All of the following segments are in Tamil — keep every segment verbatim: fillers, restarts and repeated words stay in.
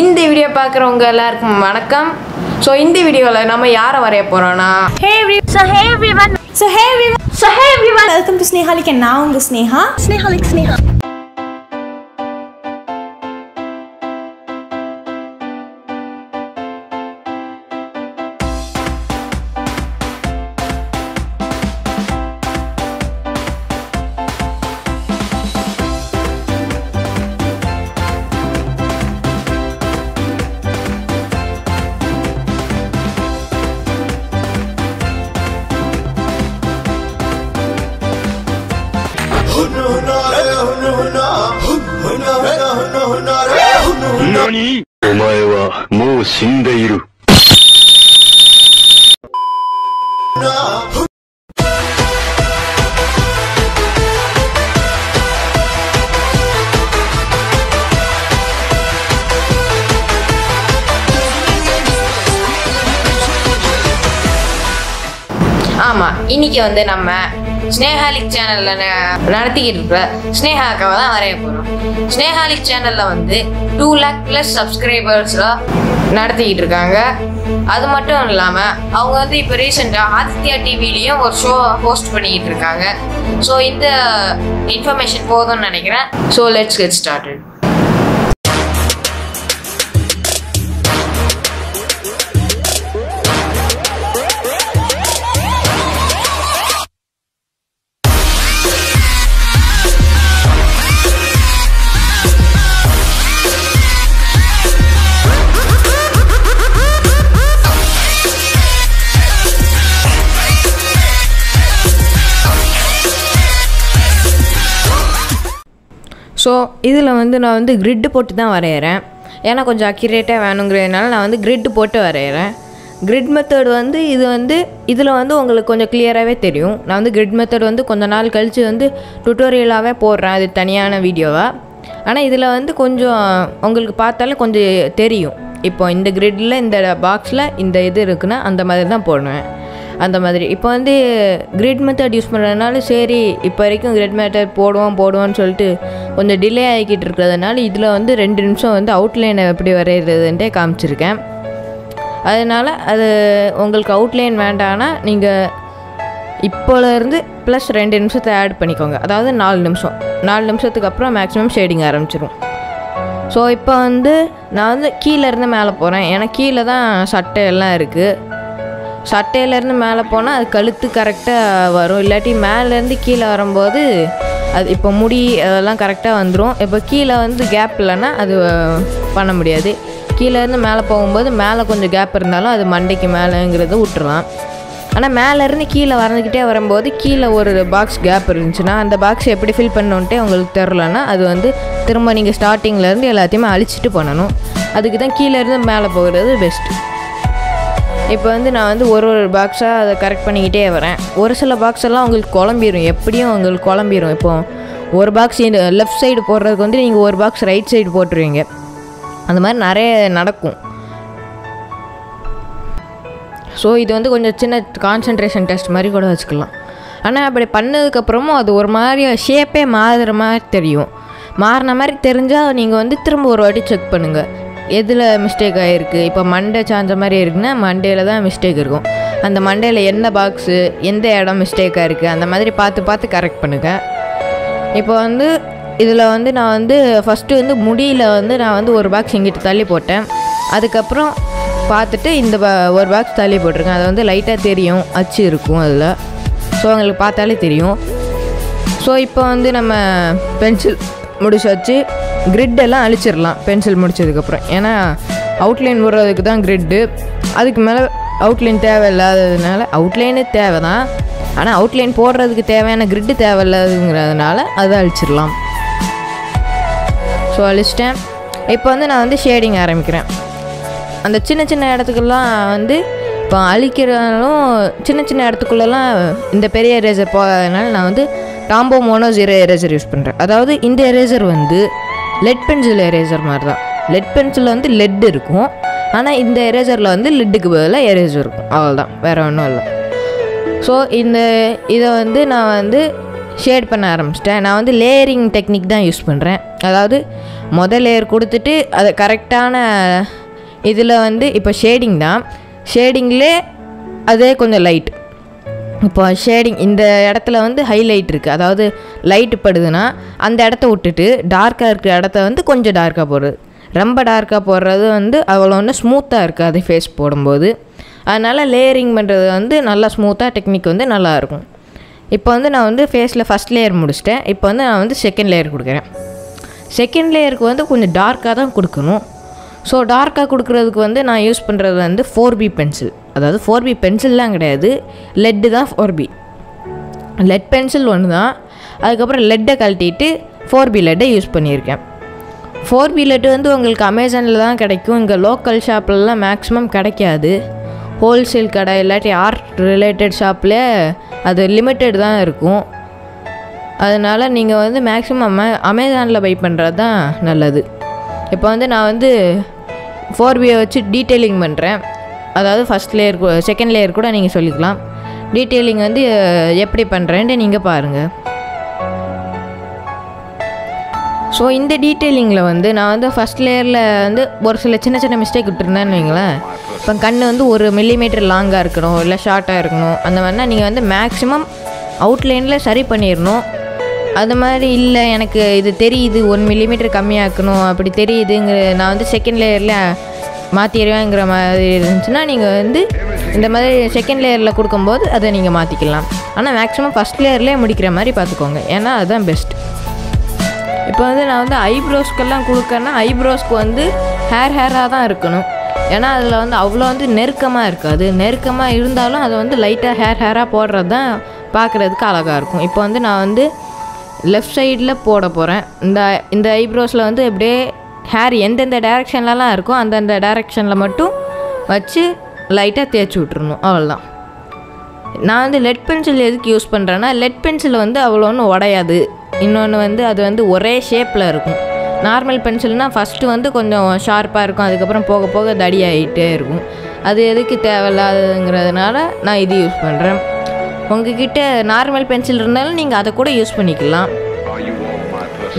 இந்த வீடியோ பார்க்குறவங்க எல்லாருக்கும் வணக்கம். சோ இந்த வீடியோல நாம யாரை வரைய போறோம்னா hey everyone so hey everyone so hey everyone so hey everyone welcome to Snehalic and நான் உங்க Sneha Snehaholic Sneha Nani? Omae wa mou shinde iru. ஆமா, இன்னைக்கு வந்து நம்ம ஸ்னேஹாலிக் சேனல்ல நடத்திக்கிட்டு இருக்கிற ஸ்னேஹாக்காவை தான் வரைய போறோம். ஸ்னேஹாலிக் சேனல்ல வந்து டூ லேக் பிளஸ் சப்ஸ்கிரைபர்ஸ்லாம் நடத்திக்கிட்டு இருக்காங்க. அது மட்டும் இல்லாம அவங்க வந்து இப்போ ரீசெண்டாக ஆதித்யா டிவிலையும் ஒரு ஷோ ஹோஸ்ட் பண்ணிக்கிட்டு இருக்காங்க. ஸோ இந்த இன்ஃபர்மேஷன் போதும்னு நினைக்கிறேன். So let's get started. So இதில் வந்து நான் வந்து கிரிட்டு போட்டு தான் வரைகிறேன். ஏன்னா கொஞ்சம் அக்யூரேட்டாக வேணுங்கிறதுனால நான் வந்து கிரிட்டு போட்டு வரைகிறேன். கிரிட் மெத்தட் வந்து இது வந்து இதில் வந்து உங்களுக்கு கொஞ்சம் கிளியராகவே தெரியும். நான் வந்து கிரிட் மெத்தட் வந்து கொஞ்ச நாள் கழித்து வந்து டுட்டோரியலாகவே போடுறேன், அது தனியான வீடியோவாக. ஆனால் இதில் வந்து கொஞ்சம் உங்களுக்கு பார்த்தாலே கொஞ்சம் தெரியும். இப்போ இந்த கிரிட்டில் இந்த பாக்ஸில் இந்த இது இருக்குன்னா அந்த மாதிரி தான் போடுவேன். அந்த மாதிரி இப்போ வந்து கிரிட் மெத்தட் யூஸ் பண்ணுறதுனால சரி இப்போ வரைக்கும் கிரிட் மெத்தட் போடுவோம் போடுவோன்னு சொல்லிட்டு கொஞ்சம் டிலே ஆகிக்கிட்டு இருக்கிறதுனால இதில் வந்து ரெண்டு நிமிஷம் வந்து அவுட்லைனை எப்படி வரைகிறதுன்ட்டே காமிச்சிருக்கேன். அதனால் அது உங்களுக்கு அவுட்லைன் வேண்டாம்னா நீங்கள் இப்போலேருந்து ப்ளஸ் ரெண்டு நிமிஷத்தை ஆட் பண்ணிக்கோங்க. அதாவது நாலு நிமிஷம் நாலு நிமிஷத்துக்கு அப்புறம் மேக்ஸிமம் ஷேடிங் ஆரம்பிச்சிடும். ஸோ இப்போ வந்து நான் வந்து கீழேருந்து மேலே போகிறேன். ஏன்னா கீழே தான் சட்டை எல்லாம் இருக்குது. சட்டையிலேருந்து மேலே போனால் அது கழுத்து கரெக்டாக வரும். இல்லாட்டி மேலேருந்து கீழே வரும்போது அது இப்போ முடி அதெல்லாம் கரெக்டாக வந்துடும். இப்போ கீழே வந்து கேப் இல்லைன்னா அது பண்ண முடியாது. கீழேருந்து மேலே போகும்போது மேலே கொஞ்சம் கேப் இருந்தாலும் அது மண்டைக்கு மேலேங்கிறத விட்டுருலாம். ஆனால் மேலேருந்து கீழே வரைஞ்சிக்கிட்டே வரும்போது கீழே ஒரு பாக்ஸ் கேப் இருந்துச்சுன்னா அந்த பாக்ஸ் எப்படி ஃபில் பண்ணணுன்ட்டே உங்களுக்கு தெரிலன்னா அது வந்து திரும்ப நீங்கள் ஸ்டார்டிங்லேருந்து எல்லாத்தையுமே அழிச்சிட்டு பண்ணணும். அதுக்கு தான் கீழேருந்து மேலே போகிறது பெஸ்ட்டு. இப்போ வந்து நான் வந்து ஒரு ஒரு பாக்ஸாக அதை கரெக்ட் பண்ணிக்கிட்டே வரேன். ஒரு சில பாக்ஸெல்லாம் உங்களுக்கு குழம்பிடும், எப்படியும் உங்களுக்கு குழம்பிடும். இப்போது ஒரு பாக்ஸ் லெஃப்ட் சைடு போடுறதுக்கு வந்து நீங்கள் ஒரு பாக்ஸ் ரைட் சைடு போட்டுருவீங்க. அந்த மாதிரி நிறைய நடக்கும். ஸோ இது வந்து கொஞ்சம் சின்ன கான்சன்ட்ரேஷன் டெஸ்ட் மாதிரி கூட வச்சுக்கலாம். ஆனால் அப்படி பண்ணதுக்கப்புறமும் அது ஒரு மாதிரி ஷேப்பே மாறுற மாதிரி தெரியும். மாறின மாதிரி தெரிஞ்சால் நீங்கள் வந்து திரும்ப ஒரு வாட்டி செக் பண்ணுங்கள் எதில் மிஸ்டேக் ஆகிருக்கு. இப்போ மண்டை சாஞ்ச மாதிரி இருக்குன்னா மண்டையில் தான் மிஸ்டேக் இருக்கும். அந்த மண்டையில் என்ன பாக்ஸு எந்த இடம் மிஸ்டேக்காக இருக்குது அந்த மாதிரி பார்த்து பார்த்து கரெக்ட் பண்ணுங்கள். இப்போ வந்து இதில் வந்து நான் வந்து ஃபஸ்ட்டு வந்து முடியில் வந்து நான் வந்து ஒரு பாக்ஸ் இங்கிட்டு தள்ளி போட்டேன். அதுக்கப்புறம் பார்த்துட்டு இந்த ஒரு பாக்ஸ் தள்ளி போட்டிருக்கேன். அது வந்து லைட்டாக தெரியும், அச்சு இருக்கும் அதில். ஸோ உங்களுக்கு பார்த்தாலே தெரியும். ஸோ இப்போ வந்து நம்ம பென்சில் முடிச்சு வச்சு கிரிட்டெல்லாம் அழிச்சிடலாம் பென்சில் முடிச்சதுக்கப்புறம். ஏன்னா அவுட்லைன் போடுறதுக்கு தான் கிரிட்டு. அதுக்கு மேலே அவுட்லைன் தேவை இல்லாததுனால அவுட்லைனு தேவை தான், ஆனால் அவுட்லைன் போடுறதுக்கு தேவையான கிரிட்டு தேவை இல்லாதுங்கிறதுனால அதை அழிச்சிடலாம். ஸோ அழிச்சிட்டேன். இப்போ வந்து நான் வந்து ஷேடிங் ஆரம்பிக்கிறேன். அந்த சின்ன சின்ன இடத்துக்கெல்லாம் வந்து இப்போ அழிக்கிறதுனாலும் சின்ன சின்ன இடத்துக்குள்ளெல்லாம் இந்த பெரிய எரேசர் போகாததுனால நான் வந்து Tombow mono zero eraser use பண்ணுறேன். அதாவது இந்த எரேசர் வந்து லெட் பென்சில் எரேசர் மாதிரி தான். லெட் பென்சிலில் வந்து லெட் இருக்கும், ஆனால் இந்த எரேசரில் வந்து லெட்டுக்கு பதிலாக எரேசர் இருக்கும். அவ்வளோதான், வேறு ஒன்றும் இல்லை. ஸோ இந்த இதை வந்து நான் வந்து ஷேட் பண்ண ஆரம்பிச்சிட்டேன். நான் வந்து லேயரிங் டெக்னிக் தான் யூஸ் பண்ணுறேன். அதாவது முதல் லேயர் கொடுத்துட்டு அதை கரெக்டான இதில் வந்து இப்போ ஷேடிங் தான், ஷேடிங்லே அதே கொஞ்சம் லைட், இப்போ ஷேடிங் இந்த இடத்துல வந்து ஹைலைட் இருக்குது, அதாவது லைட்டு படுதுன்னா அந்த இடத்த விட்டுட்டு டார்க்காக இருக்கிற இடத்த வந்து கொஞ்சம் டார்க்காக போடுறது. ரொம்ப டார்க்காக போடுறது வந்து அவ்வளோ ஒன்று ஸ்மூத்தாக இருக்காது ஃபேஸ் போடும்போது. அதனால் லேயரிங் பண்ணுறது வந்து நல்லா ஸ்மூத்தாக டெக்னிக் வந்து நல்லாயிருக்கும். இப்போ வந்து நான் வந்து ஃபேஸில் ஃபஸ்ட் லேயர் முடிச்சிட்டேன். இப்போ வந்து நான் வந்து செகண்ட் லேயர் கொடுக்குறேன். செகண்ட் லேயருக்கு வந்து கொஞ்சம் டார்க்காக தான் கொடுக்கணும். ஸோ டார்க்காக கொடுக்குறதுக்கு வந்து நான் யூஸ் பண்ணுறது வந்து ஃபோர் பி பென்சில், அதாவது ஃபோர் பி பென்சில்லாம் கிடையாது, லெட்டு தான் ஃபோர் பி. லெட் பென்சில் ஒன்று தான், அதுக்கப்புறம் லெட்டை கழட்டிட்டு ஃபோர் பி லெட்டை யூஸ் பண்ணியிருக்கேன். ஃபோர் பி லெட்டு வந்து உங்களுக்கு அமேசானில் தான் கிடைக்கும், இங்கே லோக்கல் ஷாப்லலாம் மேக்ஸிமம் கிடைக்காது. ஹோல்சேல் கடை இல்லாட்டி ஆர்ட் ரிலேட்டட் ஷாப்பில் அது லிமிட்டட் தான் இருக்கும். அதனால் நீங்கள் வந்து மேக்ஸிமம் அமே அமேசானில் பை பண்ணுறது தான் நல்லது. இப்போ வந்து நான் வந்து ஃபோர் பியை வச்சு டீட்டெயிலிங் பண்ணுறேன். அதாவது ஃபஸ்ட் லேயர் செகண்ட் லேயர் கூட நீங்கள் சொல்லிக்கலாம். டீட்டெயிலிங் வந்து எப்படி பண்ணுறேன்ட்டு நீங்கள் பாருங்கள். ஸோ இந்த டீட்டெயிலிங்கில் வந்து நான் வந்து ஃபஸ்ட் லேயரில் வந்து ஒரு சில சின்ன சின்ன மிஸ்டேக் விட்டுருந்தேன்னு வைங்களேன். இப்போ கண் வந்து ஒரு மில்லிமீட்டர் லாங்காக இருக்கணும், இல்லை ஷார்ட்டாக இருக்கணும், அந்த மாதிரினா நீங்கள் வந்து மேக்ஸிமம் அவுட்லைனில் சரி பண்ணிடணும். அது மாதிரி இல்லை எனக்கு இது தெரியுது ஒன் மில்லிமீட்டர் கம்மியாக்கணும் அப்படி தெரியுதுங்கிற நான் வந்து செகண்ட் லேயரில் மாற்றிடுவேங்கிற மாதிரி இருந்துச்சுன்னா நீங்கள் வந்து இந்த மாதிரி செகண்ட் லேயரில் கொடுக்கும்போது அதை நீங்கள் மாற்றிக்கலாம். ஆனால் மேக்ஸிமம் ஃபஸ்ட் லேயர்லேயே முடிக்கிற மாதிரி பார்த்துக்கோங்க, ஏன்னா அதுதான் பெஸ்ட். இப்போ வந்து நான் வந்து ஐப்ரோஸ்க்கெல்லாம் கொடுக்கறேன்னா ஐப்ரோஸ்க்கு வந்து ஹேர் ஹேராக தான் இருக்கணும், ஏன்னா அதில் வந்து அவ்வளோ வந்து நெருக்கமாக இருக்காது. நெருக்கமாக இருந்தாலும் அதை வந்து லைட்டாக ஹேர் ஹேராக போடுறது தான் பார்க்குறதுக்கு அழகாக இருக்கும். இப்போ வந்து நான் வந்து லெஃப்ட் சைடில் போட போகிறேன். இந்த இந்த ஐப்ரோஸில் வந்து அப்படியே ஹேர் எந்தெந்த டைரெக்ஷன்லலாம் இருக்கோ அந்தந்த டைரெக்ஷனில் மட்டும் வச்சு லைட்டாக தேய்ச்சி விட்டுருணும், அவ்வளோதான். நான் வந்து லெட் பென்சில் எதுக்கு யூஸ் பண்ணுறேன்னா லெட் பென்சில் வந்து அவ்வளோ ஒன்றும் உடையாது, இன்னொன்று வந்து அது வந்து ஒரே ஷேப்பில் இருக்கும். நார்மல் பென்சில்னால் ஃபஸ்ட்டு வந்து கொஞ்சம் ஷார்ப்பாக இருக்கும், அதுக்கப்புறம் போக போக தடி ஆகிட்டே இருக்கும். அது எதுக்கு தேவையில்லாததுங்கிறதுனால நான் இது யூஸ் பண்ணுறேன். உங்ககிட்ட நார்மல் பென்சில் இருந்தாலும் நீங்கள் அதை கூட யூஸ் பண்ணிக்கலாம்.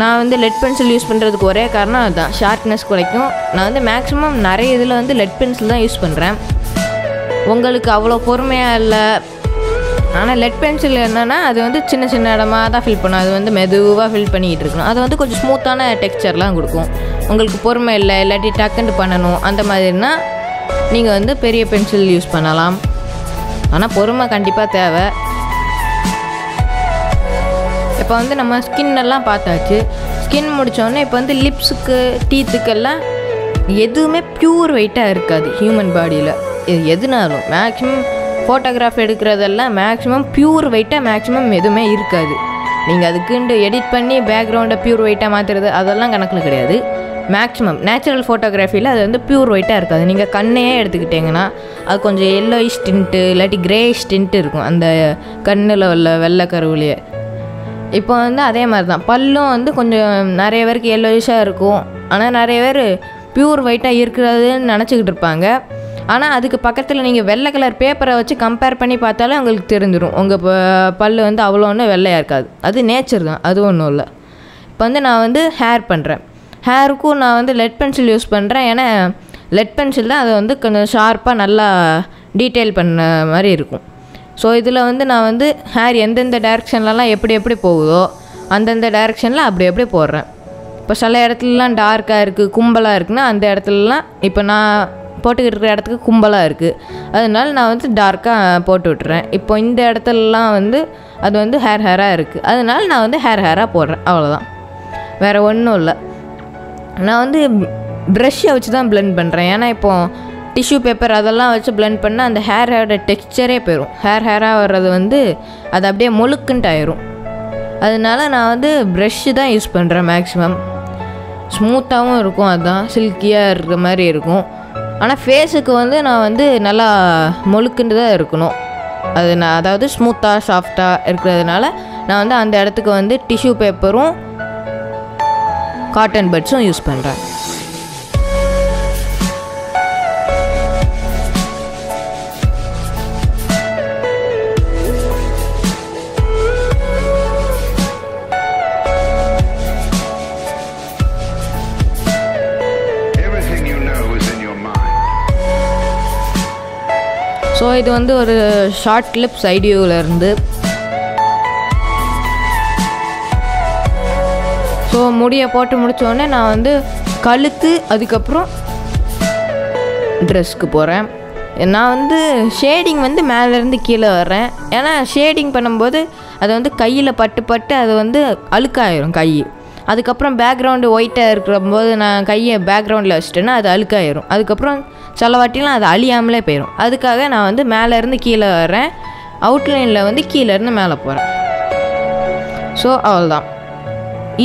நான் வந்து லெட் பென்சில் யூஸ் பண்ணுறதுக்கு ஒரே காரணம் அதுதான், ஷார்ப்னஸ் குறைக்கும். நான் வந்து மேக்ஸிமம் நிறைய இதில் வந்து லெட் பென்சில் தான் யூஸ் பண்ணுறேன். உங்களுக்கு அவ்வளோ பொறுமையாக இல்லை, ஆனால் லெட் பென்சில் என்னென்னா அது வந்து சின்ன சின்ன இடமா தான் ஃபில் பண்ணும், அது வந்து மெதுவாக ஃபில் பண்ணிக்கிட்டு இருக்கணும். அது வந்து கொஞ்சம் ஸ்மூத்தான டெக்ஸ்சர்லாம் கொடுக்கும். உங்களுக்கு பொறுமை இல்லை இல்லாட்டி டக்குன்னு பண்ணணும் அந்த மாதிரினா நீங்கள் வந்து பெரிய பென்சில் யூஸ் பண்ணலாம், ஆனால் பொறுமை கண்டிப்பாக தேவை. இப்போ வந்து நம்ம ஸ்கின்னெல்லாம் பார்த்தாச்சு. ஸ்கின் முடித்தோடனே இப்போ வந்து லிப்ஸுக்கு டீத்துக்கெல்லாம் எதுவுமே ப்யூர் வெயிட்டாக இருக்காது ஹியூமன் பாடியில். இது எதுனாலும் மேக்ஸிமம் ஃபோட்டோகிராஃப் எடுக்கிறதெல்லாம் மேக்ஸிமம் ப்யூர் வெயிட்டாக மேக்ஸிமம் எதுவுமே இருக்காது. நீங்கள் அதுக்குண்டு எடிட் பண்ணி பேக்ரவுண்டை ப்யூர் வெயிட்டாக மாற்றுறது அதெல்லாம் கணக்கில் கிடையாது. மேக்ஸிமம் நேச்சுரல் ஃபோட்டோகிராஃபியில் அது வந்து ப்யூர் வெயிட்டாக இருக்காது. நீங்கள் கண்ணையே எடுத்துக்கிட்டிங்கன்னா அது கொஞ்சம் எல்லோயிஷ் டின்ட்டு இல்லாட்டி க்ரேயிஷ் டின்ட்டு இருக்கும் அந்த கண்ணில் உள்ள வெள்ளை கருவிலேயே. இப்போ வந்து அதே மாதிரி தான் பல்லும் வந்து கொஞ்சம் நிறைய பேருக்கு எல்லோயிஷாக இருக்கும். ஆனால் நிறைய பேர் ப்யூர் வெயிட்டாக இருக்கிறதுன்னு நினச்சிக்கிட்டு இருப்பாங்க, ஆனால் அதுக்கு பக்கத்தில் நீங்கள் வெள்ளை கலர் பேப்பரை வச்சு கம்பேர் பண்ணி பார்த்தாலே உங்களுக்கு தெரிஞ்சிடும் உங்கள் ப பல் வந்து அவ்வளோ ஒன்றும் வெள்ளையாக இருக்காது. அது நேச்சர் தான், அது ஒன்றும் இல்லை. இப்போ வந்து நான் வந்து ஹேர் பண்ணுறேன். ஹேருக்கும் நான் வந்து லெட் பென்சில் யூஸ் பண்ணுறேன், ஏன்னா லெட் பென்சில் தான் அது வந்து கொஞ்சம் ஷார்ப்பாக நல்லா டீட்டெயில் பண்ண மாதிரி இருக்கும். ஸோ இதில் வந்து நான் வந்து ஹேர் எந்தெந்த டைரெக்ஷன்லலாம் எப்படி எப்படி போகுதோ அந்தந்த டைரெக்ஷனில் அப்படி எப்படி போடுறேன். இப்போ சில இடத்துலலாம் டார்க்காக இருக்குது கும்பலாக இருக்குன்னா அந்த இடத்துலலாம் இப்போ நான் போட்டுக்கிட்டு இருக்கிற இடத்துக்கு கும்பலாக இருக்குது, அதனால நான் வந்து டார்க்காக போட்டு விட்டுறேன். இப்போ இந்த இடத்துலலாம் வந்து அது வந்து ஹேர் ஹேராக இருக்குது, அதனால நான் வந்து ஹேர் ஹேராக போடுறேன், அவ்வளோதான். வேறு ஒன்றும் இல்லை. நான் வந்து ப்ரெஷ்ஷை வச்சு தான் பிளெண்ட் பண்ணுறேன், ஏன்னா இப்போது டிஷ்யூ பேப்பர் அதெல்லாம் வச்சு பிளெண்ட் பண்ணால் அந்த ஹேர் ஹேரோட டெக்ஸ்சரே போயிடும். ஹேர் ஹேராக வர்றது வந்து அது அப்படியே முழுக்குன்ட்டு ஆயிரும். அதனால நான் வந்து ப்ரெஷ்ஷு தான் யூஸ் பண்ணுறேன். மேக்ஸிமம் ஸ்மூத்தாகவும் இருக்கும், அதுதான் சில்கியாக இருக்கிற மாதிரி இருக்கும். ஆனால் ஃபேஸுக்கு வந்து நான் வந்து நல்லா மொழுக்குண்டு தான் இருக்கணும், அது நான் அதாவது ஸ்மூத்தாக சாஃப்டாக இருக்கிறதுனால நான் வந்து அந்த இடத்துக்கு வந்து டிஷ்யூ பேப்பரும் காட்டன் பட்ஸும் யூஸ் பண்ணுறேன். ஸோ இது வந்து ஒரு ஷார்ட் கிளிப்ஸ் ஐடியோவில் இருந்து. ஸோ முடியை போட்டு முடித்தோடனே நான் வந்து கழுத்து அதுக்கப்புறம் ட்ரெஸ்க்கு போகிறேன். நான் வந்து ஷேடிங் வந்து மேலேருந்து கீழே வர்றேன், ஏன்னா ஷேடிங் பண்ணும்போது அது வந்து கையில் பட்டு பட்டு அது வந்து அழுக்காயிரும் கை. அதுக்கப்புறம் பேக்ரவுண்டு ஒயிட்டாக இருக்கிற போது நான் கையை பேக்ரவுண்டில் வச்சுட்டேன்னா அது அழுக்காயிரும். அதுக்கப்புறம் செலவாட்டிலாம் அது அழியாமலே போயிடும். அதுக்காக நான் வந்து மேலேருந்து கீழே வர்றேன், அவுட்லைனில் வந்து கீழேருந்து மேலே போகிறேன். ஸோ அவ்வளோதான்,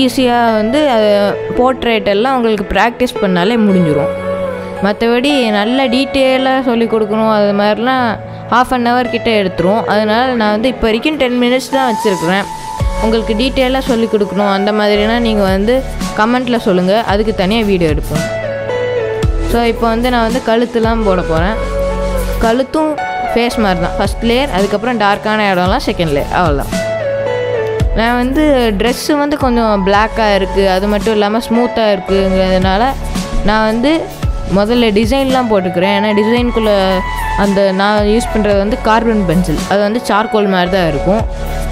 ஈஸியாக வந்து போர்ட்ரேட் எல்லாம் உங்களுக்கு ப்ராக்டிஸ் பண்ணாலே முடிஞ்சிடும். மற்றபடி நல்ல டீட்டெயிலாக சொல்லிக் கொடுக்கணும், அது மாதிரிலாம் ஹாஃப் அன் ஹவர் கிட்டே எடுத்துரும். அதனால் நான் வந்து இப்போ வரைக்கும் டென் மினிட்ஸ் தான் வச்சுருக்குறேன். உங்களுக்கு டீட்டெயிலாக சொல்லிக் கொடுக்கணும் அந்த மாதிரினா நீங்கள் வந்து கமெண்ட்டில் சொல்லுங்கள், அதுக்கு தனியாக வீடியோ எடுப்போம். ஸோ இப்போ வந்து நான் வந்து கழுத்துலாம் போட போகிறேன். கழுத்தும் ஃபேஸ் மாதிரி தான், ஃபஸ்ட் லேயர், அதுக்கப்புறம் டார்க்கான இடம்லாம் செகண்ட் லேயர், அவ்வளோதான். நான் வந்து ட்ரெஸ்ஸு வந்து கொஞ்சம் பிளாக்காக இருக்குது, அது மட்டும் இல்லாமல் ஸ்மூத்தாக இருக்குங்கிறதுனால நான் வந்து முதல்ல டிசைன்லாம் போட்டுக்கிறேன். ஏன்னா டிசைனுக்குள்ளே அந்த நான் யூஸ் பண்ணுறது வந்து கார்பன் பென்சில், அது வந்து சார்கோல் மாதிரி தான் இருக்கும்,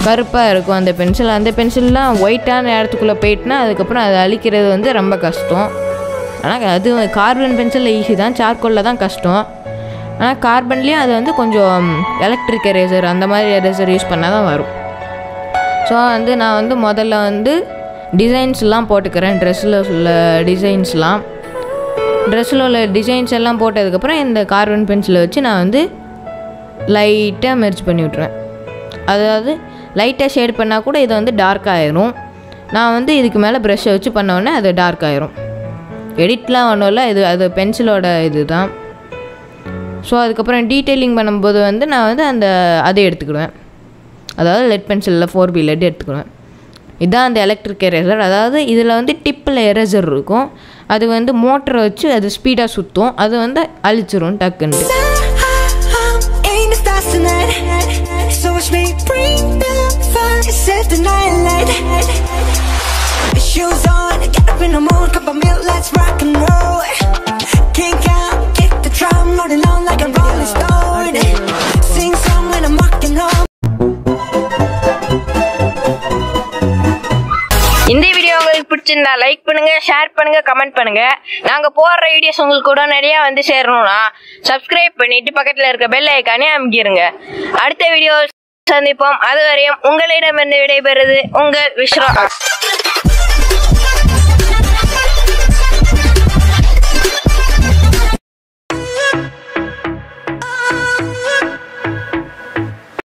கருப்பாக இருக்கும் அந்த பென்சில். அந்த பென்சில்லாம் ஒயிட்டான இடத்துக்குள்ளே போயிட்டுனா அதுக்கப்புறம் அதை அழிக்கிறது வந்து ரொம்ப கஷ்டம். ஆனால் அது கார்பன் பென்சிலில் ஈஸி தான், சார்கோலில் தான் கஷ்டம். ஆனால் கார்பன்லேயும் அது வந்து கொஞ்சம் எலக்ட்ரிக் எரேசர் அந்த மாதிரி எரேசர் யூஸ் பண்ணால் தான் வரும். ஸோ வந்து நான் வந்து முதல்ல வந்து டிசைன்ஸ்லாம் போட்டுக்கிறேன், ட்ரெஸ்ஸில் உள்ள டிசைன்ஸ்லாம். ட்ரெஸ்ஸில் உள்ள டிசைன்ஸ் எல்லாம் போட்டதுக்கப்புறம் இந்த கார்பன் பென்சிலை வச்சு நான் வந்து லைட்டாக மெர்ஜ் பண்ணி விட்ருவேன். அதாவது லைட்டாக ஷேட் பண்ணால் கூட இதை வந்து டார்க் ஆகிரும். நான் வந்து இதுக்கு மேலே ப்ரெஷ்ஷை வச்சு பண்ணோடனே அது டார்க் ஆகிரும். எடிட்லாம் ஒன்றும் இல்லை, இது அது பென்சிலோட இது தான். ஸோ அதுக்கப்புறம் டீட்டெயிலிங் பண்ணும்போது வந்து நான் வந்து அந்த அதை எடுத்துக்கிடுவேன், அதாவது லெட் பென்சிலில் ஃபோர் பி லெட் எடுத்துக்கிடுவேன். இதுதான் அந்த எலக்ட்ரிக் எரேசர். அதாவது இதில் வந்து டிப்பில் எரேசர் இருக்கும், அது வந்து மோட்டரை வச்சு அது ஸ்பீடாக சுற்றும், அது வந்து அழிச்சிரும் டக்குன்னு. இந்த வீடியோ உங்களுக்கு பிடிச்சிருந்தா லைக் பண்ணுங்க, ஷேர் பண்ணுங்க, கமெண்ட் பண்ணுங்க. நாங்க போடுற வீடியோஸ் உங்களுக்கு கூட நிறைய வந்து சேரணும்னா சப்ஸ்கிரைப் பண்ணிட்டு பக்கத்துல இருக்க பெல் ஐக்கானே அமுக்கிருங்க. அடுத்த வீடியோ சந்திப்போம், அதுவரையும் உங்களிடமிருந்து விடைபெறுவது உங்கள் விஸ்வா.